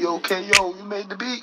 K.O, K.O, you made the beat.